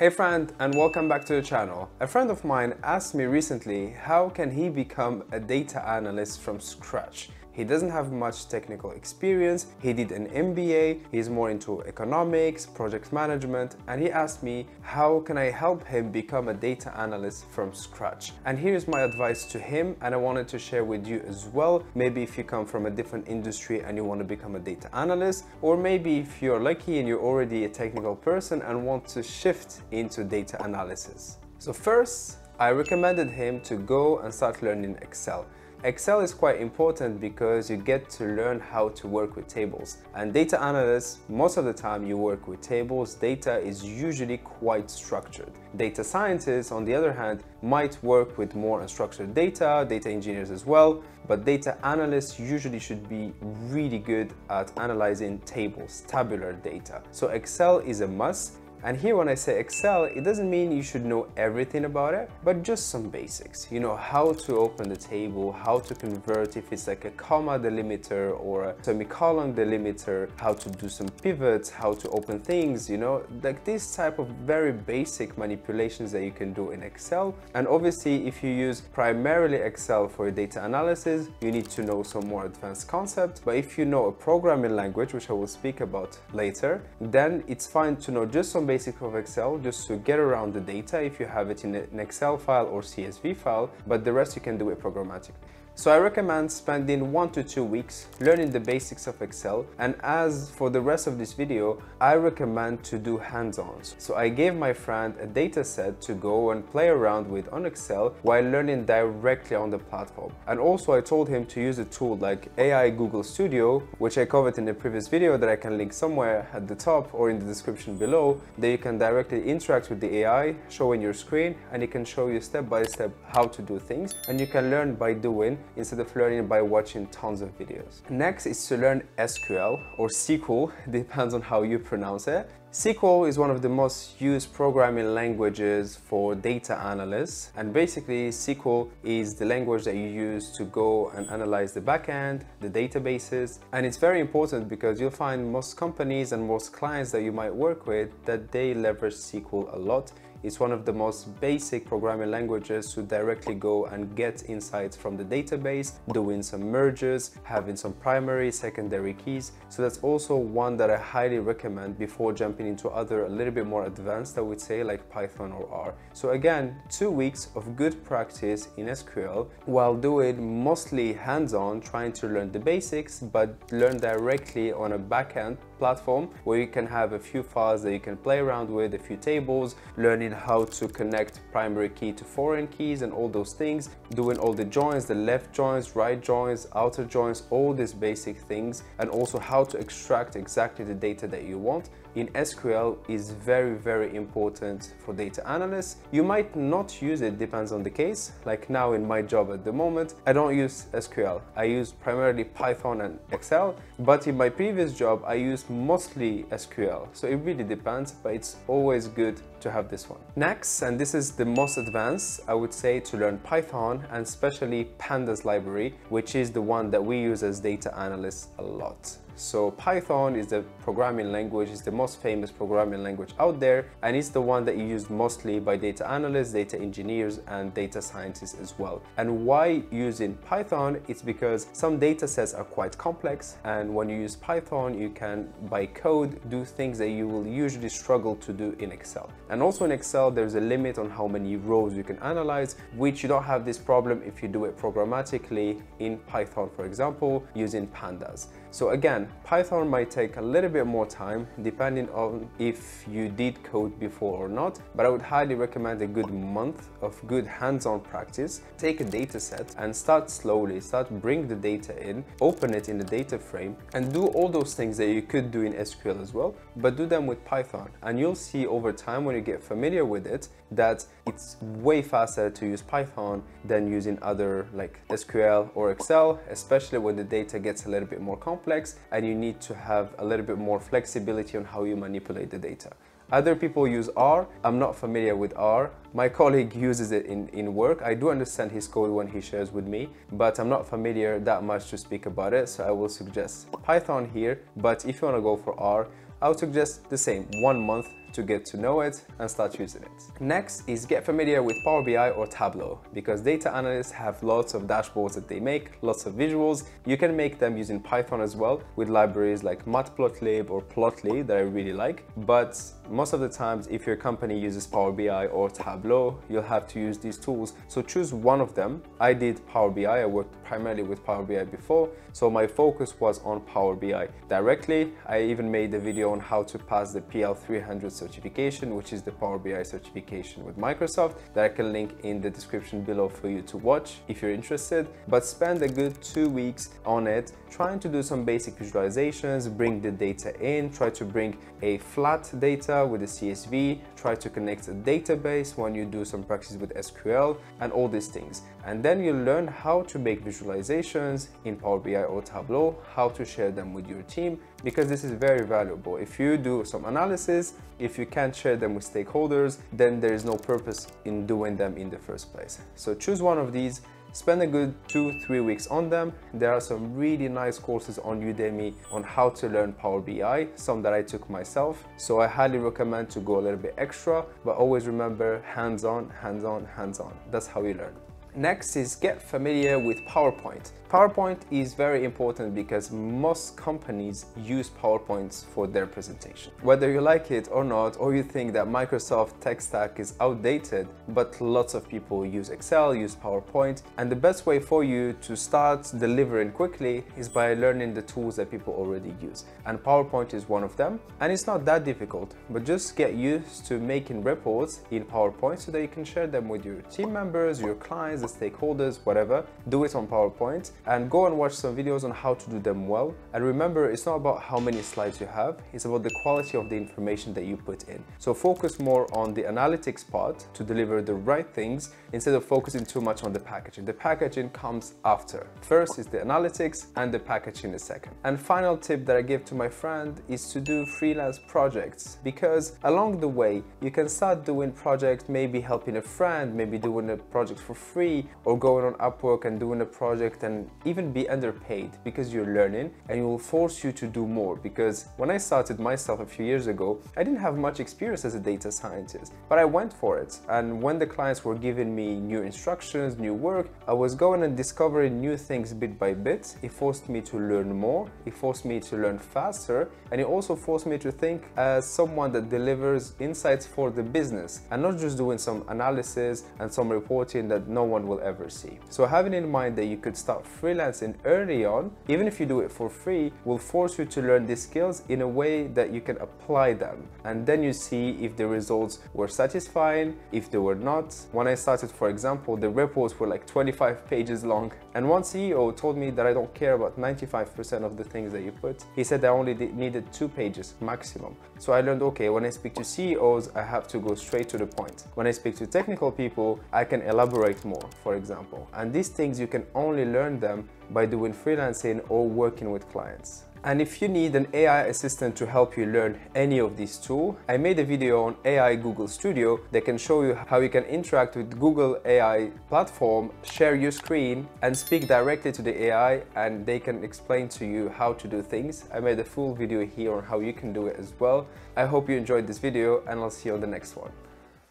Hey friend, and welcome back to the channel. A friend of mine asked me recently how can he become a data analyst from scratch. He doesn't have much technical experience, he did an MBA, he's more into economics, project management, and he asked me how can I help him become a data analyst from scratch. And here's my advice to him, and I wanted to share with you as well. Maybe if you come from a different industry and you want to become a data analyst, or maybe if you're lucky and you're already a technical person and want to shift into data analysis. So first, I recommended him to go and start learning Excel. Excel is quite important because you get to learn how to work with tables, and data analysts, most of the time you work with tables. Data is usually quite structured. Data scientists, on the other hand, might work with more unstructured data, data engineers as well, but data analysts usually should be really good at analyzing tables, tabular data. So Excel is a must. And here when I say Excel, it doesn't mean you should know everything about it, but just some basics. You know how to open the table, how to convert if it's like a comma delimiter or a semicolon delimiter, how to do some pivots, how to open things, you know, like this type of very basic manipulations that you can do in Excel. And obviously if you use primarily Excel for data analysis, you need to know some more advanced concepts. But if you know a programming language, which I will speak about later, then it's fine to know just some basics of Excel just to get around the data if you have it in an Excel file or CSV file, but the rest you can do it programmatically. So I recommend spending 1 to 2 weeks learning the basics of Excel, and as for the rest of this video, I recommend to do hands-ons. So I gave my friend a data set to go and play around with on Excel while learning directly on the platform. And also I told him to use a tool like AI Google Studio, which I covered in the previous video that I can link somewhere at the top or in the description below, that you can directly interact with the AI, showing your screen, and it can show you step by step how to do things, and you can learn by doing instead of learning by watching tons of videos. Next is to learn SQL or SQL, depends on how you pronounce it. SQL is one of the most used programming languages for data analysts, and basically SQL is the language that you use to go and analyze the backend, the databases, and it's very important because you'll find most companies and most clients that you might work with that they leverage SQL a lot. It's one of the most basic programming languages to directly go and get insights from the database, doing some merges, having some primary, secondary keys. So that's also one that I highly recommend before jumping into other a little bit more advanced, I would say, like Python or R. So again, 2 weeks of good practice in SQL while doing mostly hands-on, trying to learn the basics, but learn directly on a backend platform where you can have a few files that you can play around with, a few tables, learning how to connect primary key to foreign keys and all those things, doing all the joins, the left joins, right joins, outer joins, all these basic things, and also how to extract exactly the data that you want in SQL is very important for data analysts. You might not use it, depends on the case. Like now in my job at the moment, I don't use SQL. I use primarily Python and Excel, but in my previous job, I used mostly SQL. So it really depends, but it's always good to have this one. Next, and this is the most advanced, I would say, to learn Python, and especially pandas library, which is the one that we use as data analysts a lot. So Python is the programming language, it's the most famous programming language out there, and it's the one that you use mostly by data analysts, data engineers, and data scientists as well. And why using Python? It's because some data sets are quite complex, and when you use Python, you can, by code, do things that you will usually struggle to do in Excel. And also in Excel, there's a limit on how many rows you can analyze, which you don't have this problem if you do it programmatically in Python, for example, using pandas. So again, Python might take a little bit more time depending on if you did code before or not, but I would highly recommend a good month of good hands-on practice. Take a data set and start slowly, bring the data in, open it in the data frame, and do all those things that you could do in SQL as well, but do them with Python. And you'll see over time when you get familiar with it that it's way faster to use Python than using other like SQL or Excel, especially when the data gets a little bit more complex and you need to have a little bit more flexibility on how you manipulate the data. Other people use R. I'm not familiar with R. My colleague uses it in work. I do understand his code when he shares with me, but I'm not familiar that much to speak about it, so I will suggest Python here. But if you want to go for R, I would suggest the same, 1 month to get to know it and start using it. Next is get familiar with Power BI or Tableau, because data analysts have lots of dashboards that they make, lots of visuals. You can make them using Python as well, with libraries like matplotlib or plotly that I really like. But most of the times, if your company uses Power BI or Tableau, you'll have to use these tools. So choose one of them. I did Power BI. I worked primarily with Power BI before, so my focus was on Power BI directly. I even made a video on how to pass the PL300 certification, which is the Power BI certification with Microsoft, that I can link in the description below for you to watch if you're interested. But spend a good 2 weeks on it, trying to do some basic visualizations, bring the data in, try to bring a flat data with a CSV, try to connect a database when you do some practice with SQL and all these things. And then you learn how to make visualizations in Power BI or Tableau, how to share them with your team, because this is very valuable. If you do some analysis, if you can't share them with stakeholders, then there is no purpose in doing them in the first place. So choose one of these, spend a good 2-3 weeks on them. There are some really nice courses on Udemy on how to learn Power BI, some that I took myself. So I highly recommend to go a little bit extra, but always remember hands-on, hands-on, hands-on. That's how you learn. Next is get familiar with PowerPoint. PowerPoint is very important because most companies use PowerPoints for their presentation. Whether you like it or not, or you think that Microsoft tech stack is outdated, but lots of people use Excel, use PowerPoint, and the best way for you to start delivering quickly is by learning the tools that people already use. And PowerPoint is one of them, and it's not that difficult, but just get used to making reports in PowerPoint so that you can share them with your team members, your clients, the stakeholders, whatever. Do it on PowerPoint. And go and watch some videos on how to do them well. And remember, it's not about how many slides you have, it's about the quality of the information that you put in. So focus more on the analytics part to deliver the right things, instead of focusing too much on the packaging. The packaging comes after. First is the analytics and the packaging is second. And final tip that I give to my friend is to do freelance projects, because along the way you can start doing projects, maybe helping a friend, maybe doing a project for free, or going on Upwork and doing a project and even be underpaid because you're learning, and it will force you to do more. Because when I started myself a few years ago, I didn't have much experience as a data scientist, but I went for it. And when the clients were giving me new instructions, new work, I was going and discovering new things bit by bit. It forced me to learn more, it forced me to learn faster, and it also forced me to think as someone that delivers insights for the business and not just doing some analysis and some reporting that no one will ever see. So having in mind that you could start freelancing early on, even if you do it for free, will force you to learn these skills in a way that you can apply them, and then you see if the results were satisfying, if they were not. When I started, for example, the reports were like 25 pages long, and one CEO told me that I don't care about 95% of the things that you put. He said I only needed 2 pages maximum. So I learned, okay, when I speak to CEOs, I have to go straight to the point. When I speak to technical people, I can elaborate more, for example. And these things you can only learn them by doing freelancing or working with clients. And if you need an AI assistant to help you learn any of these tools, I made a video on AI Google Studio that can show you how you can interact with Google AI platform, share your screen and speak directly to the AI, and they can explain to you how to do things. I made a full video here on how you can do it as well. I hope you enjoyed this video, and I'll see you on the next one.